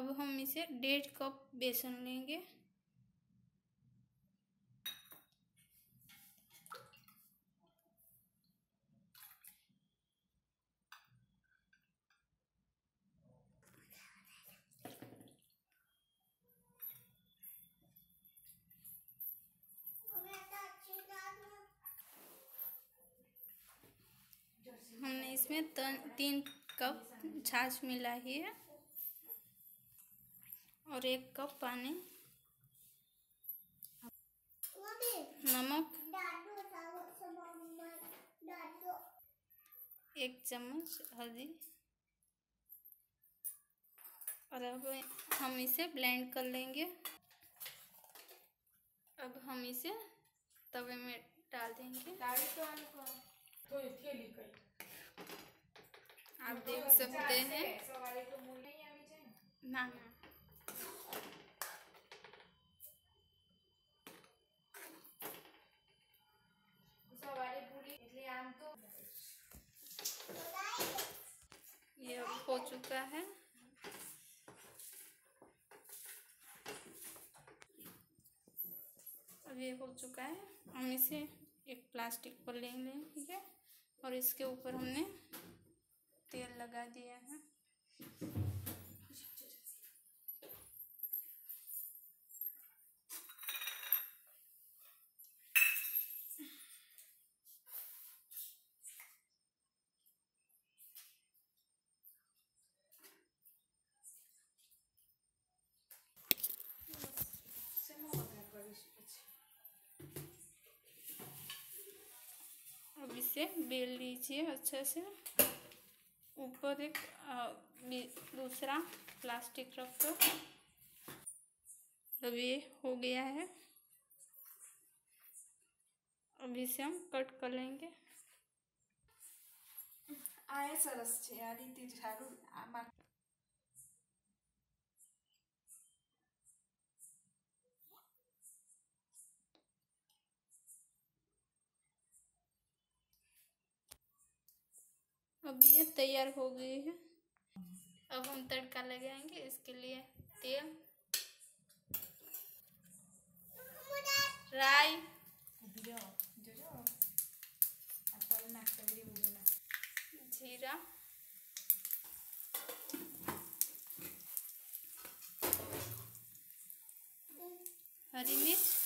अब हम इसे 1.5 कप बेसन लेंगे। हमने इसमें 3 कप छाछ मिला ही है और 1 कप पानी। नमक 1 चम्मच, हल्दी। और अब हम इसे ब्लेंड कर लेंगे। अब हम इसे तवे में डाल देंगे। आप देख सकते हैं। ना ये हो चुका है। अब ये हो चुका है। हम इसे एक प्लास्टिक पर ले लें, ठीक है। और इसके ऊपर हमने तेल लगा दिया है। अब इसे बेल लीजिए अच्छे से। ऊपर एक दूसरा प्लास्टिक रख कर। अब ये हो गया है। अब इसे हम कट कर लेंगे। आए सरस छे आरी तिरछारू आमा। अब ये तैयार हो गई है। अब हम तड़का लगाएंगे। इसके लिए तेल, राई, जीरा, हरी मिर्च,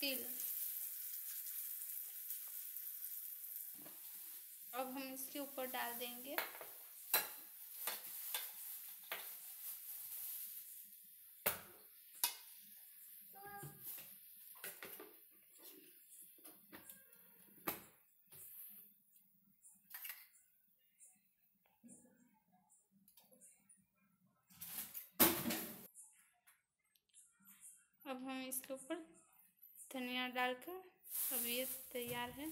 तिल। अब हम इसके ऊपर डाल देंगे। अब हम इसके ऊपर धनिया डालकर। अब ये तैयार है।